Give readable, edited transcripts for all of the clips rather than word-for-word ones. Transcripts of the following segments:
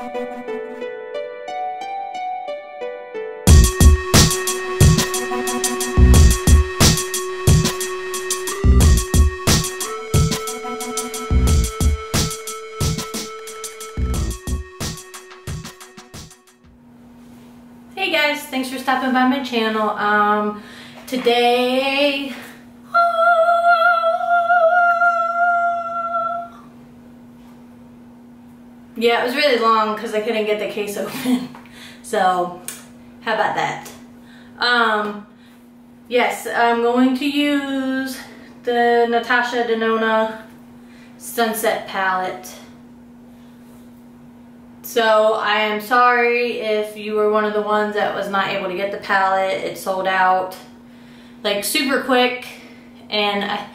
Hey guys, thanks for stopping by my channel. Today yeah, it was really long because I couldn't get the case open. So, how about that? Yes, I'm going to use the Natasha Denona Sunset Palette. So, I am sorry if you were one of the ones that was not able to get the palette. It sold out like super quick. And I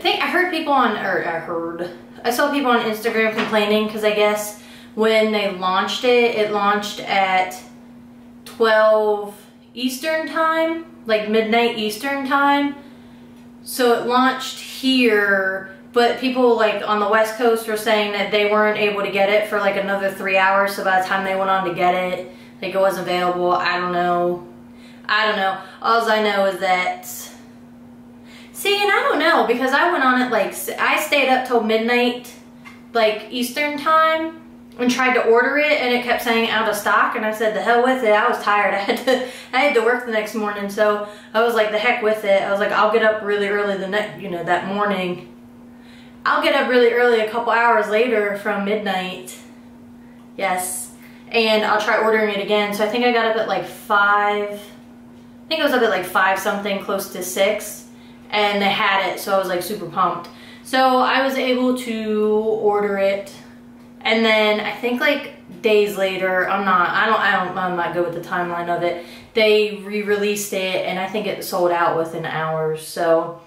think I heard people on, or I saw people on Instagram complaining because I guess when they launched it, it launched at 12 Eastern time, like midnight Eastern time. So it launched here, but people like on the West Coast were saying that they weren't able to get it for like another 3 hours. So by the time they went on to get it, like it wasn't available. I don't know. All I know is that, see, and I don't know, because I went on it like, I stayed up till midnight, like Eastern time, and tried to order it, and it kept saying out of stock, and I said the hell with it. I was tired. I had to work the next morning, so I was like the heck with it. I was like, I'll get up really early the next, you know, that morning. I'll get up really early a couple hours later from midnight. Yes, and I'll try ordering it again. So I think I got up at like 5. I think I was up at like 5 something, close to 6. And they had it, so I was like super pumped. So I was able to order it, and then I think like days later, I'm not good with the timeline of it, they re-released it, and I think it sold out within hours. So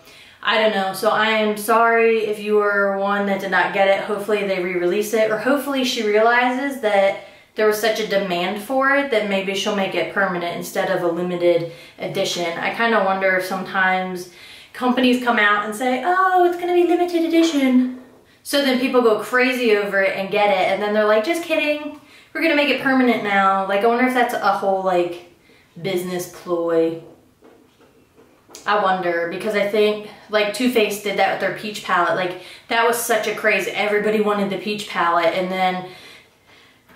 I don't know. So I am sorry if you were one that did not get it. Hopefully they re-release it, or hopefully she realizes that there was such a demand for it that maybe she'll make it permanent instead of a limited edition. I kind of wonder if sometimes companies come out and say, oh, it's gonna be limited edition. So then people go crazy over it and get it, and then they're like, just kidding, we're gonna make it permanent now. Like, I wonder if that's a whole like business ploy. I wonder, because I think like Too Faced did that with their peach palette. Like, that was such a craze. Everybody wanted the peach palette, and then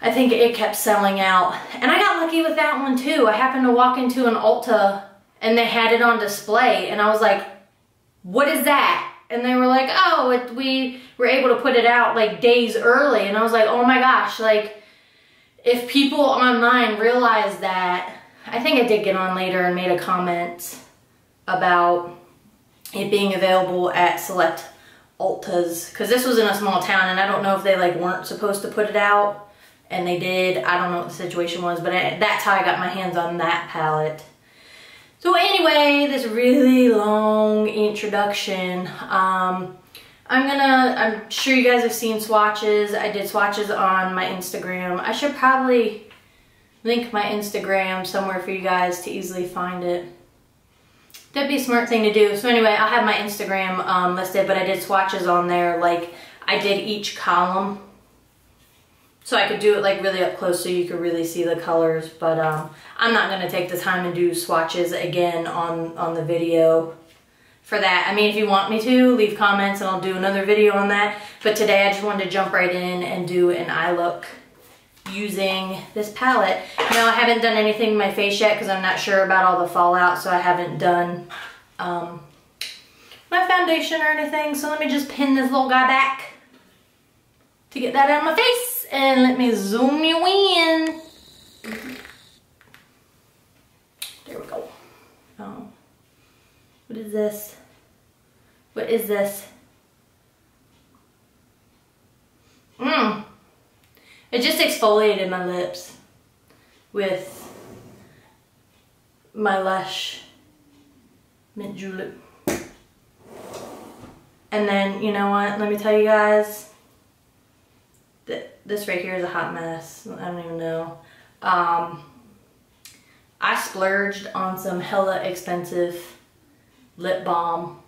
I think it kept selling out. And I got lucky with that one too. I happened to walk into an Ulta and they had it on display, and I was like, what is that? And they were like, oh, we were able to put it out like days early. And I was like, oh my gosh, like if people online realize that, I think I did get on later and made a comment about it being available at select Ultas, because this was in a small town, and I don't know if they like weren't supposed to put it out and they did. I don't know what the situation was, but that's how I got my hands on that palette. So anyway, this really long introduction, I'm sure you guys have seen swatches. I did swatches on my Instagram. I should probably link my Instagram somewhere for you guys to easily find it. That'd be a smart thing to do. So anyway, I'll have my Instagram listed, but I did swatches on there. Like, I did each column, so I could do it like really up close so you could really see the colors, but I'm not gonna take the time to do swatches again on the video for that. I mean, if you want me to, leave comments and I'll do another video on that. But today I just wanted to jump right in and do an eye look using this palette. Now, I haven't done anything to my face yet because I'm not sure about all the fallout, so I haven't done my foundation or anything. So let me just pin this little guy back to get that out of my face. And let me zoom you in. There we go. Oh. What is this? What is this? Mmm. It just exfoliated my lips with my Lush mint julep. And then, you know what? Let me tell you guys. This right here is a hot mess. I don't even know. I splurged on some hella expensive lip balm.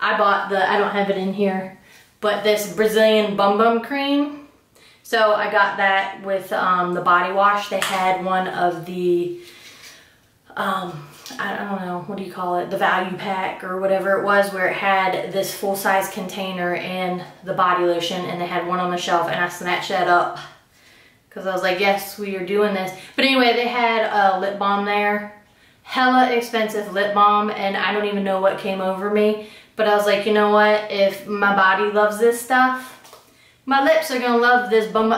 I bought the, I don't have it in here, but this Brazilian bum bum cream. So I got that with the body wash. They had one of the, I don't know, what do you call it? The value pack or whatever it was, where it had this full-size container and the body lotion, and they had one on the shelf, and I snatched that up because I was like, yes, we are doing this. But anyway, they had a lip balm there. Hella expensive lip balm, and I don't even know what came over me. But I was like, you know what? If my body loves this stuff, my lips are gonna love this bum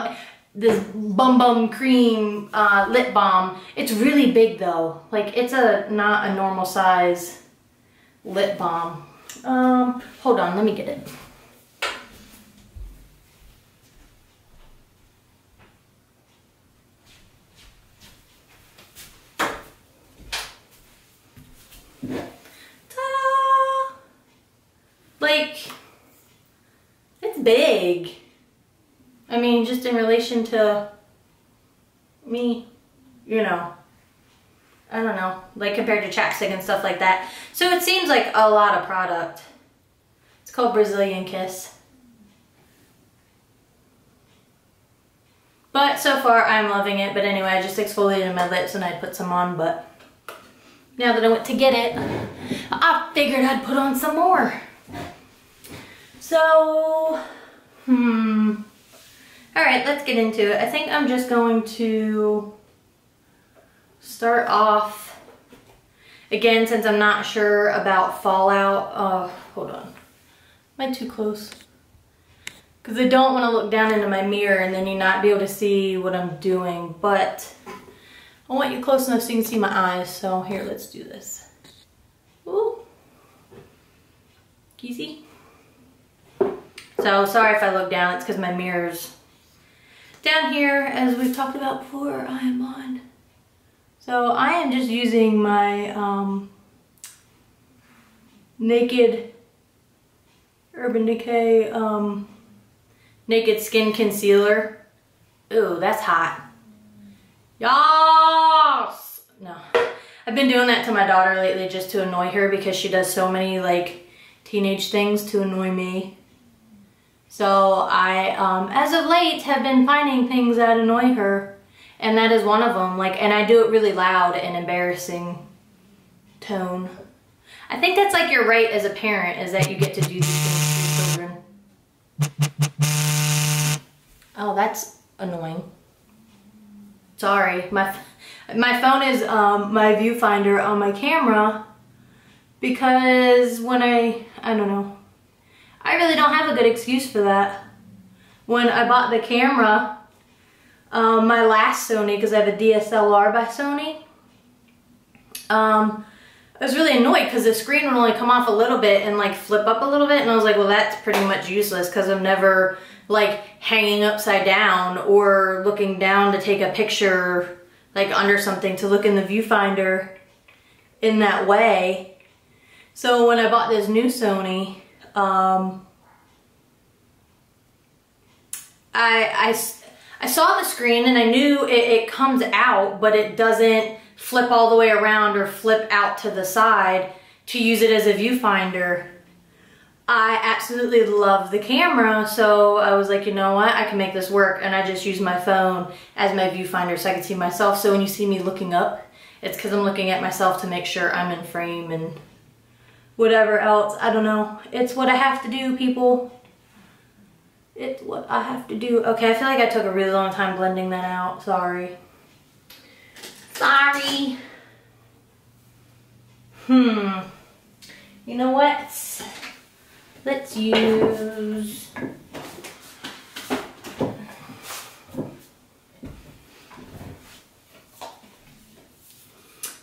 bum cream lip balm. It's really big though. Like, it's not a normal size lip balm. Hold on, let me get it. Ta-da! Like, it's big. I mean, just in relation to me, you know, I don't know, like compared to Chapstick and stuff like that. So it seems like a lot of product. It's called Brazilian Kiss. But so far I'm loving it. But anyway, I just exfoliated my lips and I put some on, but now that I went to get it, I figured I'd put on some more. So, Alright, let's get into it. I think I'm just going to start off, again, since I'm not sure about fallout. Hold on. Am I too close? Because I don't want to look down into my mirror and then you not be able to see what I'm doing. But I want you close enough so you can see my eyes. So here, let's do this. Ooh. Easy. So sorry if I look down. It's because my mirror's down here, as we've talked about before, I am on. So I am just using my Naked Urban Decay Naked Skin Concealer. Ooh, that's hot. Yas! No. I've been doing that to my daughter lately just to annoy her because she does so many like teenage things to annoy me. So I, as of late, have been finding things that annoy her, and that is one of them. Like, and I do it really loud and embarrassing tone. I think that's like your right as a parent, is that you get to do these things to your children. Oh, that's annoying. Sorry, my phone is my viewfinder on my camera because when I don't know. I really don't have a good excuse for that. When I bought the camera, my last Sony, because I have a DSLR by Sony, I was really annoyed because the screen would only come off a little bit and like flip up a little bit, and I was like, well, that's pretty much useless because I'm never like hanging upside down or looking down to take a picture like under something to look in the viewfinder in that way. So when I bought this new Sony, I saw the screen and I knew it comes out, but it doesn't flip all the way around or flip out to the side to use it as a viewfinder. I absolutely love the camera, so I was like, you know what, I can make this work, and I just use my phone as my viewfinder so I can see myself. So when you see me looking up, it's because I'm looking at myself to make sure I'm in frame and whatever else, I don't know. It's what I have to do, people. It's what I have to do. Okay, I feel like I took a really long time blending that out. Sorry. Sorry. You know what? Let's use... I'm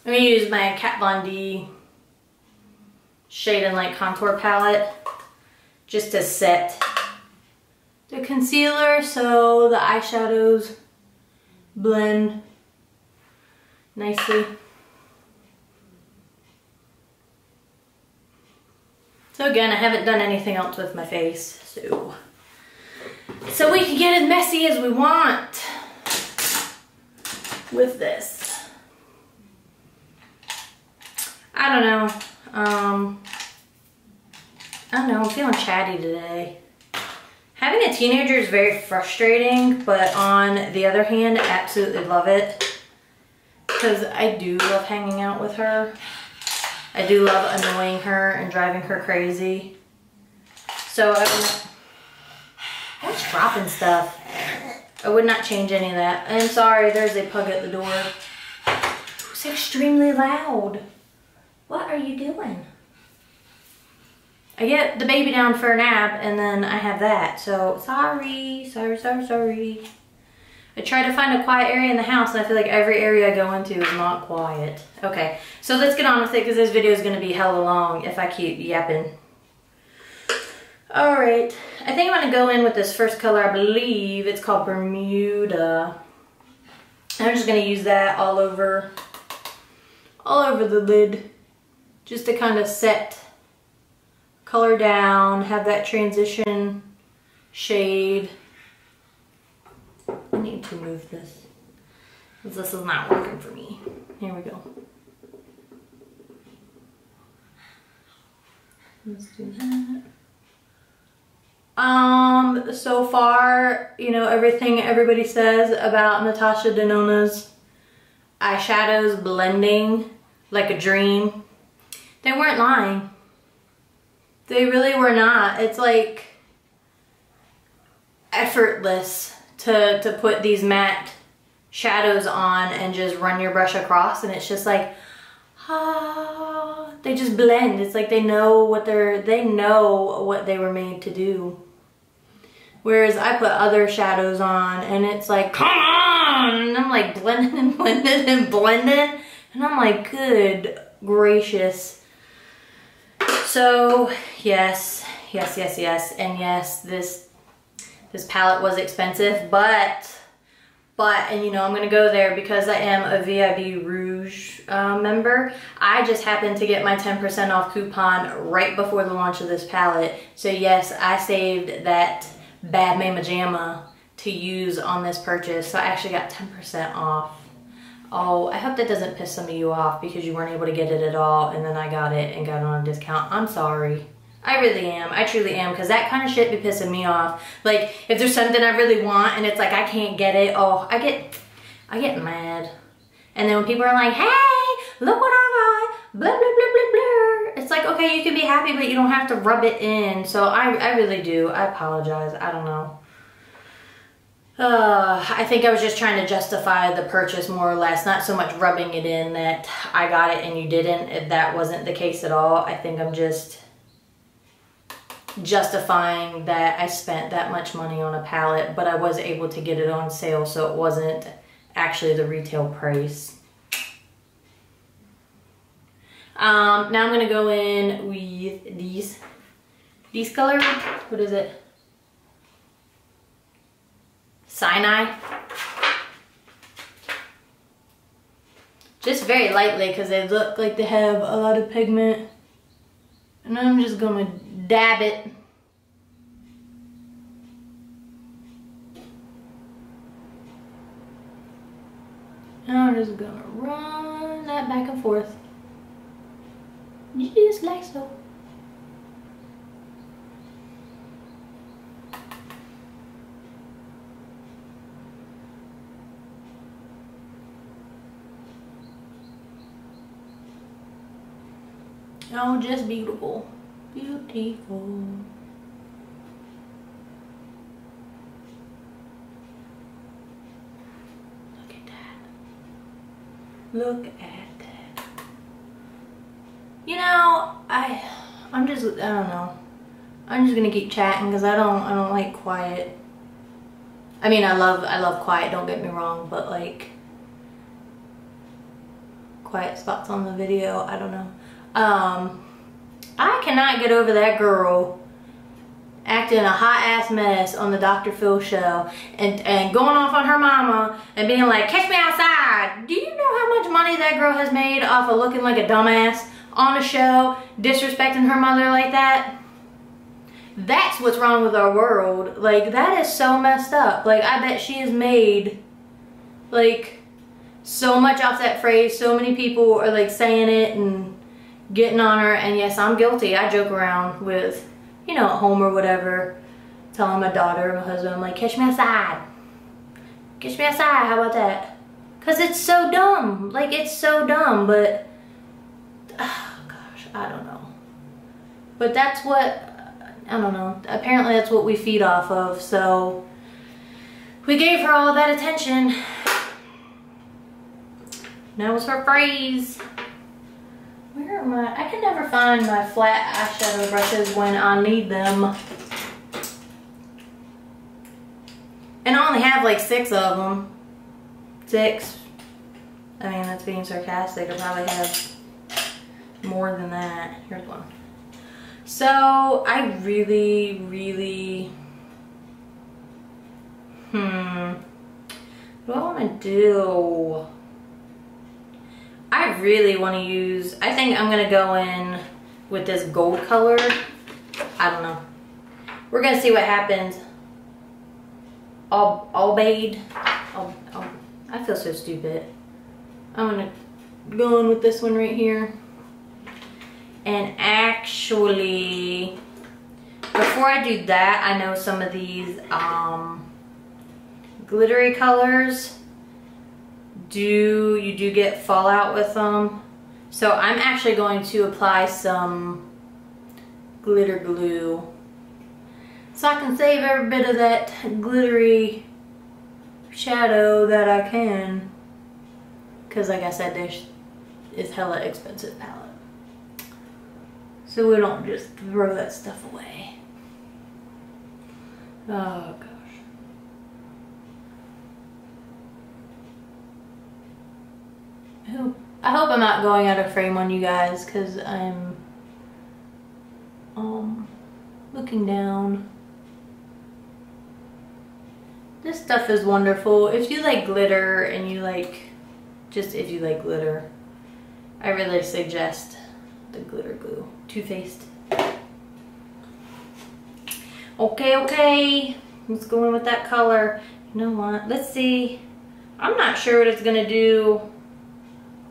gonna use my Kat Von D shade and light contour palette just to set the concealer so the eyeshadows blend nicely. So again, I haven't done anything else with my face, so we can get as messy as we want with this. I don't know. I don't know, I'm feeling chatty today. Having a teenager is very frustrating, but on the other hand, I absolutely love it because I do love hanging out with her. I do love annoying her and driving her crazy. So I was dropping stuff. I would not change any of that. I'm sorry, there's a pug at the door. It's extremely loud. What are you doing? I get the baby down for a nap and then I have that. So sorry. I try to find a quiet area in the house and I feel like every area I go into is not quiet. Okay, so let's get on with it because this video is going to be hella long if I keep yapping. Alright, I think I'm going to go in with this first color. I believe it's called Bermuda. I'm just going to use that all over the lid just to kind of set color down, have that transition shade. I need to move this because this is not working for me. Here we go. Let's do that. So far, you know, everything everybody says about Natasha Denona's eyeshadows blending like a dream, they weren't lying. They really were not. It's like effortless to put these matte shadows on and just run your brush across, and it's just like, ah, they just blend. It's like they know what they were made to do. Whereas I put other shadows on and it's like, come on! And I'm like blending and blending and blending. And I'm like, good gracious. So yes. And yes, this palette was expensive, but, and you know, I'm gonna go there because I am a VIB Rouge member. I just happened to get my 10% off coupon right before the launch of this palette. So yes, I saved that Bad Mama Jamma to use on this purchase, so I actually got 10% off. Oh, I hope that doesn't piss some of you off because you weren't able to get it at all and then I got it and got it on a discount. I'm sorry. I really am. I truly am, because that kind of shit be pissing me off. Like, if there's something I really want and it's like I can't get it, oh, I get mad. And then when people are like, hey, look what I got, blah, blah, blah, blah, blah. It's like, okay, you can be happy, but you don't have to rub it in. So I really do. I apologize. I don't know. I think I was just trying to justify the purchase more or less. Not so much rubbing it in that I got it and you didn't. If that wasn't the case at all. I think I'm just justifying that I spent that much money on a palette, but I was able to get it on sale, so it wasn't actually the retail price. Now I'm gonna go in with these colors. What is it? Sinai. Just very lightly because they look like they have a lot of pigment. And I'm just gonna dab it. And I'm just gonna run that back and forth. Just like so. Oh, just beautiful. Beautiful. Look at that. Look at. You know, I don't know. I'm just gonna keep chatting because I don't like quiet. I mean, I love quiet, don't get me wrong, but like quiet spots on the video, I don't know. I cannot get over that girl acting a hot ass mess on the Dr. Phil show and going off on her mama and being like, catch me outside. Do you know how much money that girl has made off of looking like a dumbass on a show, disrespecting her mother like that? That's what's wrong with our world. Like, that is so messed up. Like, I bet she has made, like, so much off that phrase. So many people are, like, saying it and getting on her. And yes, I'm guilty. I joke around with, you know, at home or whatever, telling my daughter and my husband, I'm like, catch me outside. Catch me outside, how about that? Because it's so dumb. Like, it's so dumb, but, oh gosh, I don't know. But that's what, I don't know. Apparently that's what we feed off of, so we gave her all that attention. That was her phrase. Where am I? I can never find my flat eyeshadow brushes when I need them. And I only have like 6 of them. 6. I mean, that's being sarcastic. I probably have more than that. Here's one. So, I really, really... What do I want to do? I really want to use... I think I'm going to go in with this gold color. I don't know. We're going to see what happens. I feel so stupid. I'm going to go in with this one right here. And actually, before I do that, I know some of these glittery colors, you do get fallout with them. So I'm actually going to apply some glitter glue so I can save every bit of that glittery shadow that I can. Because like I said, this is hella expensive palette. So we don't just throw that stuff away. Oh gosh. I hope I'm not going out of frame on you guys because I'm looking down. This stuff is wonderful. If you like glitter and you like, just if you like glitter, I really suggest the glitter glue. Too Faced. Okay, okay. Let's go in with that color. You know what? Let's see. I'm not sure what it's gonna do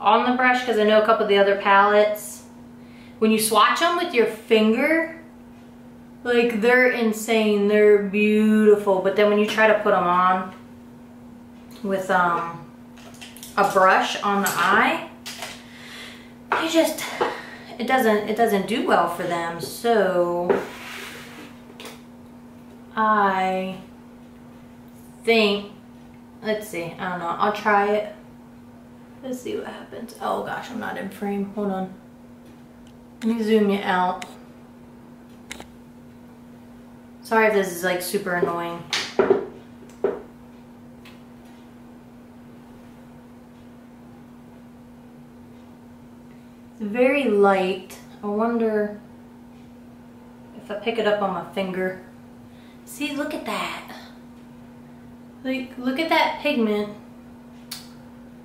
on the brush because I know a couple of the other palettes, when you swatch them with your finger, like they're insane, they're beautiful, but then when you try to put them on with a brush on the eye, you just, it doesn't do well for them. So I think, let's see, I don't know, I'll try it. Let's see what happens. Oh gosh, I'm not in frame. Hold on. Let me zoom you out. Sorry if this is like super annoying. It's very light. I wonder if I pick it up on my finger. See, look at that. Like, look at that pigment.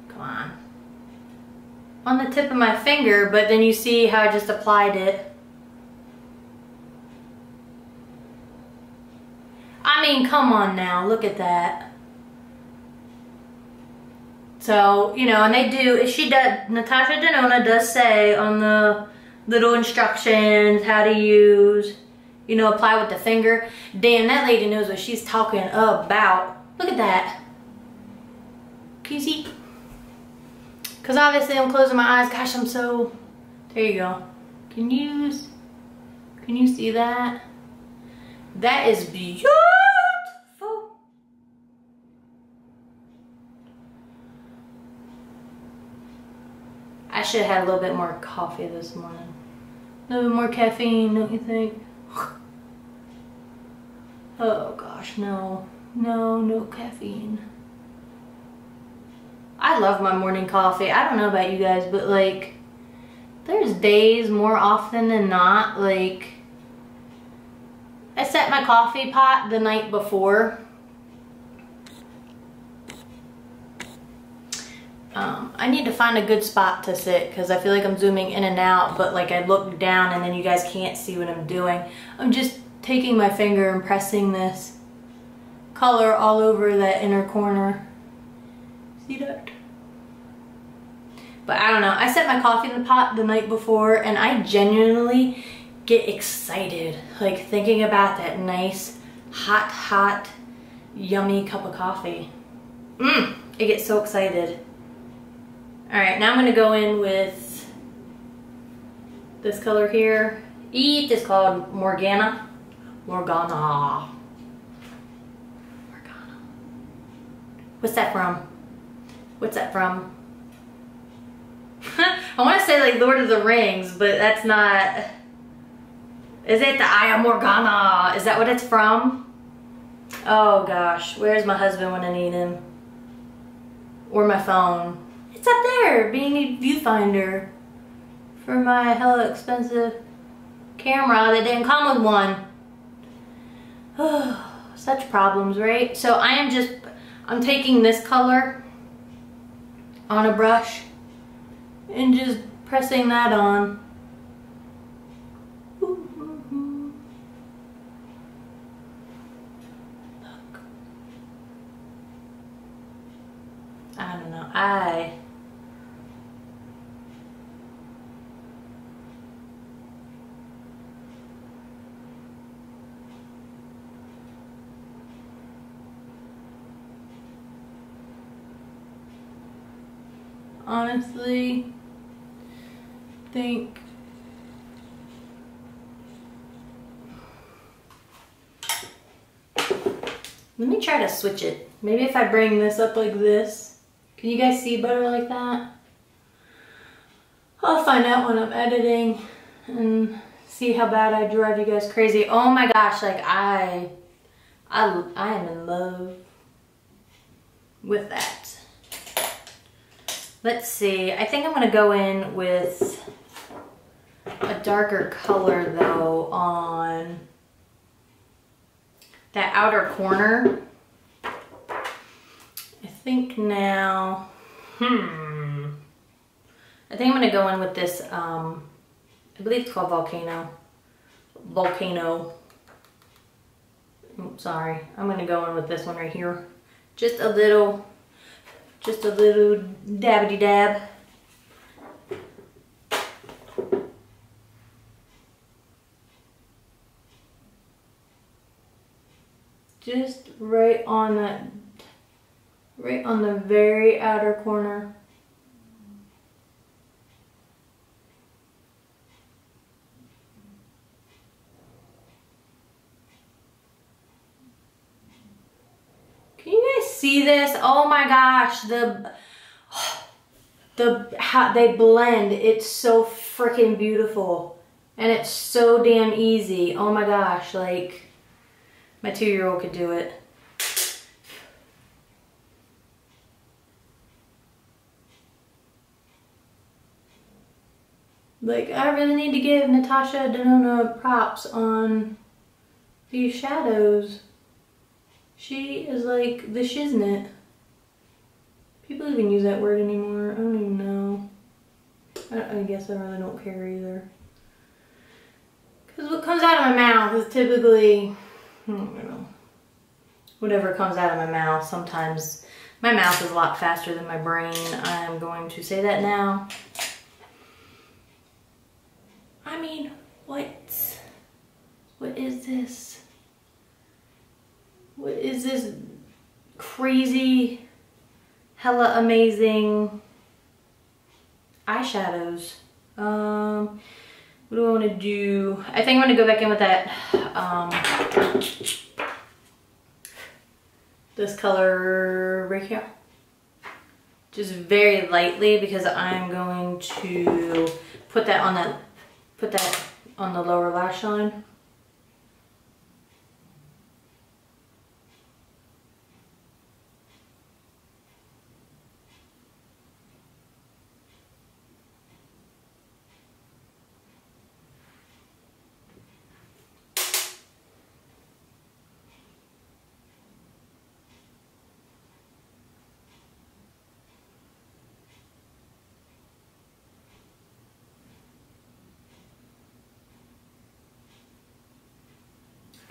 Come on. On the tip of my finger, but then you see how I just applied it. I mean, come on now, look at that. So, you know, and they do, Natasha Denona does say on the little instructions how to use, you know, apply with the finger. Damn, that lady knows what she's talking about. Look at that. Can you see? Because obviously I'm closing my eyes. Gosh, I'm so... There you go. Can you see that? That is beautiful. I should have had a little bit more coffee this morning. A little bit more caffeine, don't you think? Oh gosh, no. No, no caffeine. I love my morning coffee. I don't know about you guys, but like, there's days more often than not, like, I set my coffee pot the night before. I need to find a good spot to sit because I feel like I'm zooming in and out, but like I look down and then you guys can't see what I'm doing. I'm just taking my finger and pressing this color all over that inner corner. But I don't know, I set my coffee in the pot the night before and I genuinely get excited like thinking about that nice hot, hot, yummy cup of coffee. Mmm, I get so excited. All right, now I'm gonna go in with this color here. It is called Morgana. What's that from? What's that from? I want to say like Lord of the Rings, but that's not. Is it the Eye of Morgana? Is that what it's from? Oh gosh, where's my husband when I need him? Or my phone? It's up there, being a viewfinder for my hella expensive camera that didn't come with one. Oh, such problems, right? So I am just, I'm taking this color on a brush and just pressing that on. Look. I don't know. Honestly, think let me try to switch it. Maybe if I bring this up like this. Can you guys see better like that? I'll find out when I'm editing and see how bad I drive you guys crazy. Oh my gosh, like I am in love with that. Let's see, I think I'm gonna go in with a darker color though on that outer corner. I think now, I think I'm gonna go in with this, I believe it's called Volcano. I'm sorry, I'm gonna go in with this one right here. Just a little dabbity dab. Just right on that, right on the very outer corner. See this? Oh my gosh, how they blend. It's so freaking beautiful and it's so damn easy. Oh my gosh, like my 2-year-old could do it. Like I really need to give Natasha Denona props on these shadows. She is like the shiznit. People even use that word anymore. I don't even know. I guess I really don't care either. Because what comes out of my mouth is typically, I don't know, whatever comes out of my mouth. Sometimes my mouth is a lot faster than my brain. I'm going to say that now. I mean, what is this? What is this crazy, hella amazing eyeshadows? What do I want to do? I think I'm going to go back in with that, this color right here. Just very lightly because I'm going to put that on that, the lower lash line.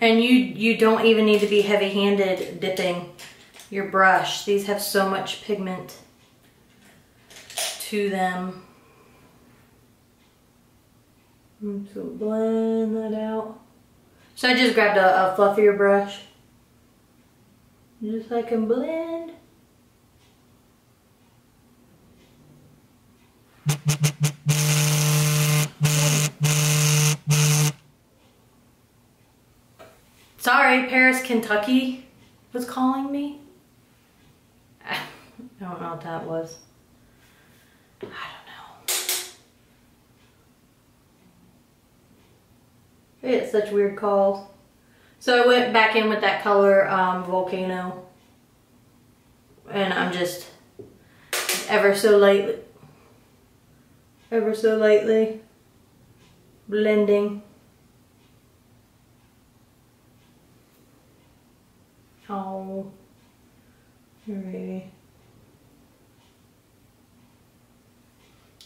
And you don't even need to be heavy-handed dipping your brush. These have so much pigment to them. So blend that out. So I just grabbed a fluffier brush Just like a blend. Sorry, Paris, Kentucky was calling me. I don't know what that was. I don't know. We get such weird calls. So I went back in with that color Volcano, and I'm just ever so lightly blending. Oh, alrighty.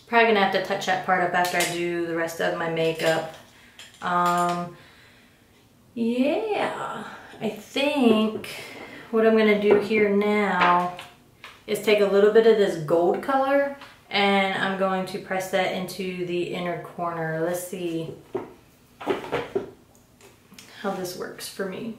Probably gonna have to touch that part up after I do the rest of my makeup. Yeah, I think what I'm gonna do here now is take a little bit of this gold color and I'm going to press that into the inner corner. Let's see how this works for me.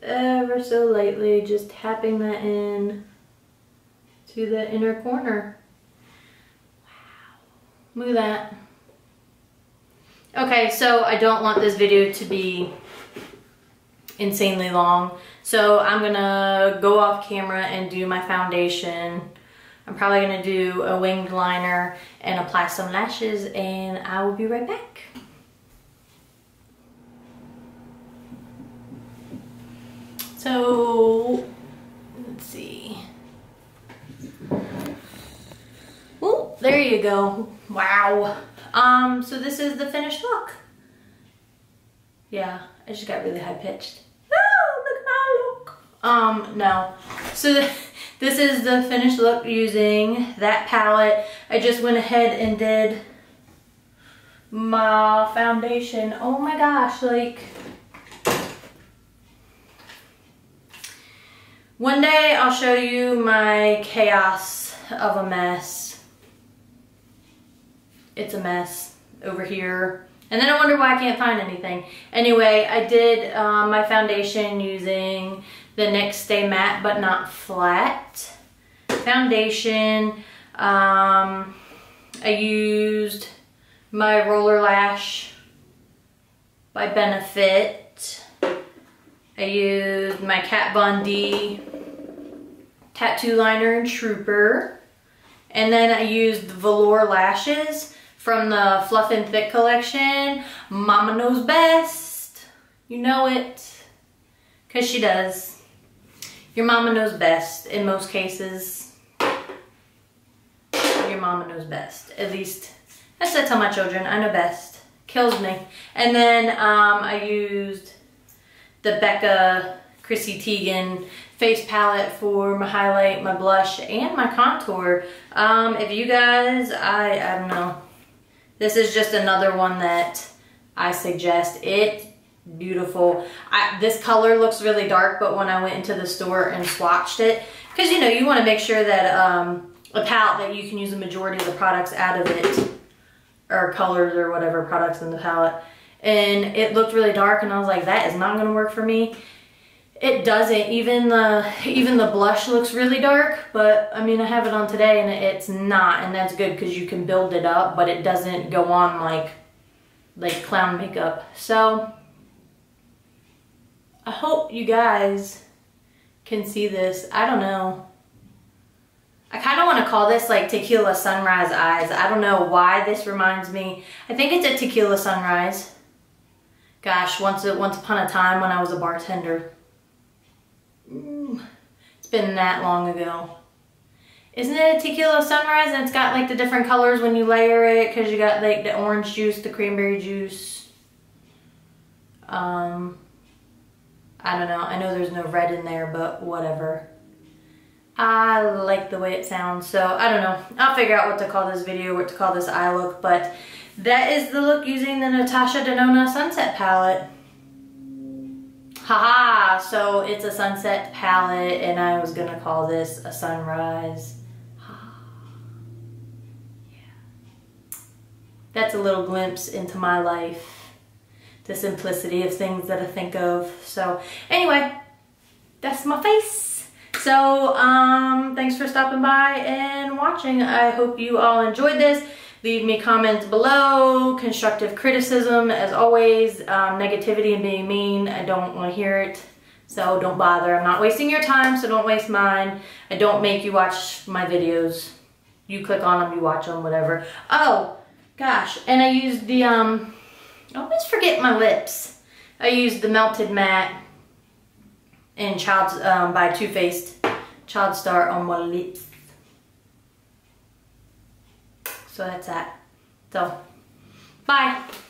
Ever so lightly, just tapping that in to the inner corner. Wow. Look at that. Okay, so I don't want this video to be insanely long, so I'm gonna go off camera and do my foundation. I'm probably gonna do a winged liner and apply some lashes, and I will be right back. So, let's see. Oh, there you go. Wow. So this is the finished look. Yeah, I just got really high pitched. Oh, look at my look. No. So this is the finished look using that palette. I just went ahead and did my foundation. Oh my gosh, like, one day I'll show you my chaos of a mess. It's a mess over here. And then I wonder why I can't find anything. Anyway, I did my foundation using the NYX Stay Matte But Not Flat foundation. I used my Roller Lash by Benefit. I used my Kat Von D Tattoo Liner and Trooper. And then I used the Velour Lashes from the Fluff and Thick collection. Mama knows best. You know it. Because she does. Your mama knows best in most cases. Your mama knows best. At least that's what I tell my children. I know best. Kills me. And then I used the Becca Chrissy Teigen face palette for my highlight, my blush, and my contour. If you guys, I don't know. This is just another one that I suggest. It's beautiful. This color looks really dark, but when I went into the store and swatched it, because you know, you want to make sure that a palette that you can use the majority of the products out of it, or colors or whatever products in the palette. And it looked really dark, and I was like, that is not gonna work for me. It doesn't. Even the blush looks really dark, but I mean, I have it on today and it's not, and that's good because you can build it up, but it doesn't go on like clown makeup. So I hope you guys can see this. I don't know, I kind of want to call this like Tequila Sunrise Eyes. I don't know why this reminds me. I think it's a Tequila Sunrise. Gosh, once upon a time when I was a bartender. It's been that long ago. Isn't it a Tequila Sunrise? And it's got like the different colors when you layer it, because you got like the orange juice, the cranberry juice. I don't know. I know there's no red in there, but whatever. I like the way it sounds, so I don't know. I'll figure out what to call this video, what to call this eye look, but that is the look using the Natasha Denona Sunset palette. Haha, so it's a sunset palette and I was gonna call this a sunrise. Yeah. That's a little glimpse into my life, the simplicity of things that I think of. So anyway, that's my face. So thanks for stopping by and watching. I hope you all enjoyed this. Leave me comments below, constructive criticism as always, negativity and being mean, I don't want to hear it, so don't bother. I'm not wasting your time, so don't waste mine. I don't make you watch my videos. You click on them, you watch them, whatever. Oh, gosh, and I used the, I always forget my lips. I used the Melted Matte in by Too Faced Child Star on my lips. So that's that. So, bye.